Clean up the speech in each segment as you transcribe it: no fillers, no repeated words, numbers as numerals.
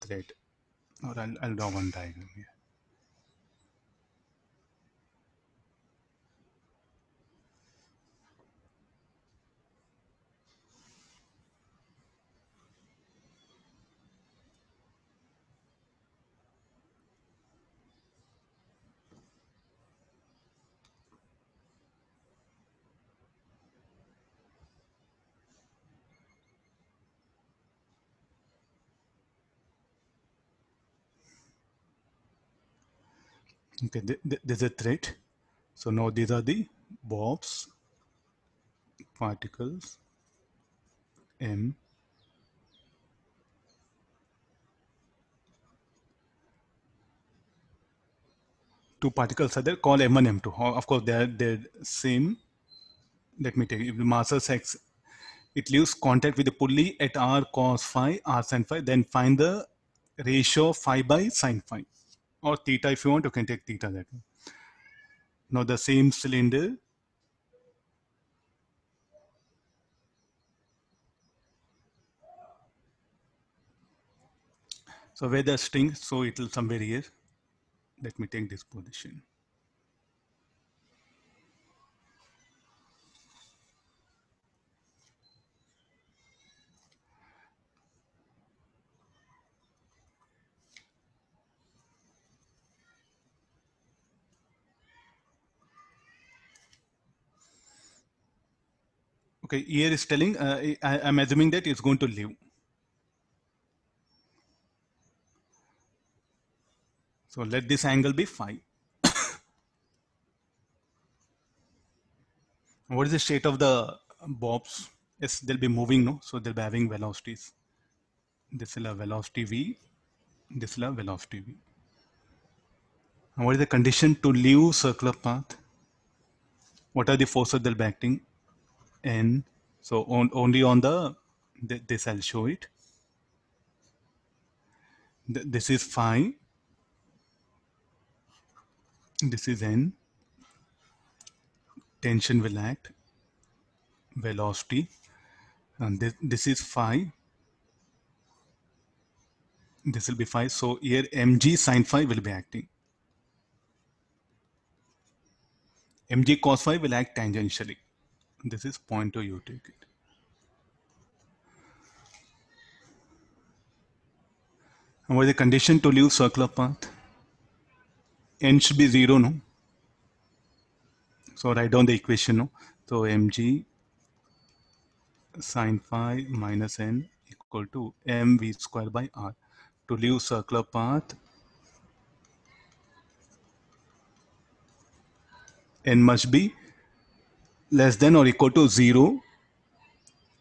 thread, or I'll draw one diagram here. Okay, there's a thread. So now these are the bobs, particles, M, two particles are there, called M and M2. Of course, they're same. Let me take if the masses X, it leaves contact with the pulley at R cos phi, R sin phi. Then find the ratio phi by sin phi. Or theta, if you want, you can take theta that way. Now the same cylinder. So where the string, so it will somewhere here. Let me take this position. Okay, here is telling, I'm assuming that it's going to leave. So let this angle be phi. What is the state of the bobs? Yes, they'll be moving, no? So they'll be having velocities. This will have velocity V. This will have velocity V. And what is the condition to leave circular path? What are the forces they'll be acting? N, so only on the, this I'll show it. This is phi, this is N, tension will act, velocity, and this is phi, this will be phi, so here mg sin phi will be acting. Mg cos phi will act tangentially. This is pointer, you take it. And what is the condition to leave circular path? N should be 0, no? So write down the equation, no? So mg sin phi minus n equal to mv square by r. To leave circular path, n must be less than or equal to 0.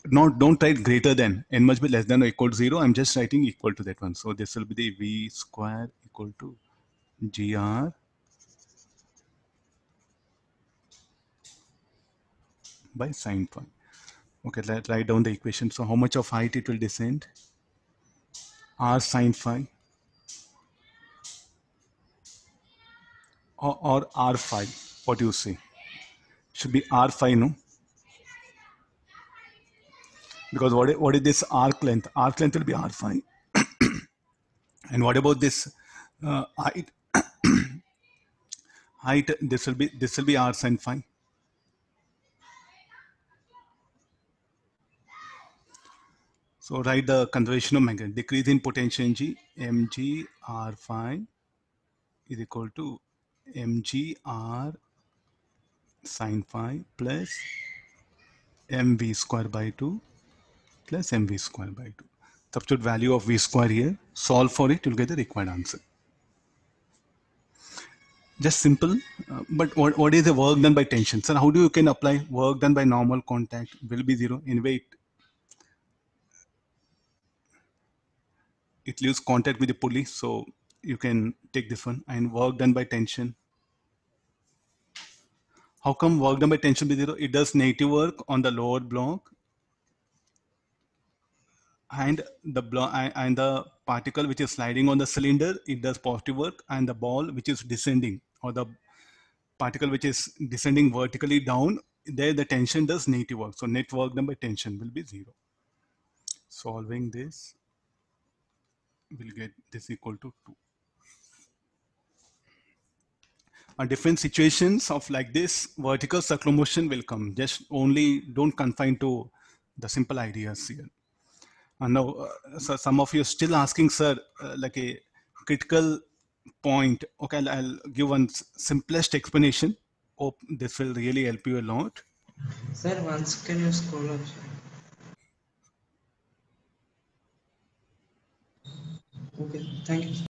Not, don't write greater than. N must be less than or equal to 0. I'm just writing equal to that one. So this will be the V square equal to GR by sine phi. Okay, let's write down the equation. So how much of height it will descend? R sine phi or R phi. What do you say? Should be R phi, no? Because what is this arc length? Arc length will be R phi. And what about this height? Height, this will be R sin phi. So write the conservation of magnet. Decrease in potential energy, mg R phi is equal to mg R sin phi plus mv square by 2 plus mv square by 2. Substitute value of v square here. Solve for it, you'll get the required answer. Just simple. But what is the work done by tension? So how do you can apply work done by normal contact will be 0. Anyway, it leaves contact with the pulley. So you can take this one and work done by tension. How come work done by tension be 0? It does negative work on the lower block, and the particle which is sliding on the cylinder, it does positive work, and the ball which is descending, or the particle which is descending vertically down, there the tension does negative work. So net work done by tension will be 0. Solving this will get this equal to 2. Different situations of like this, vertical circular motion will come. Just only don't confine to the simple ideas here. And now, so some of you are still asking, sir, like a critical point. Okay, I'll give one simplest explanation. Hope this will really help you a lot. Sir, once can you scroll up? Okay, thank you.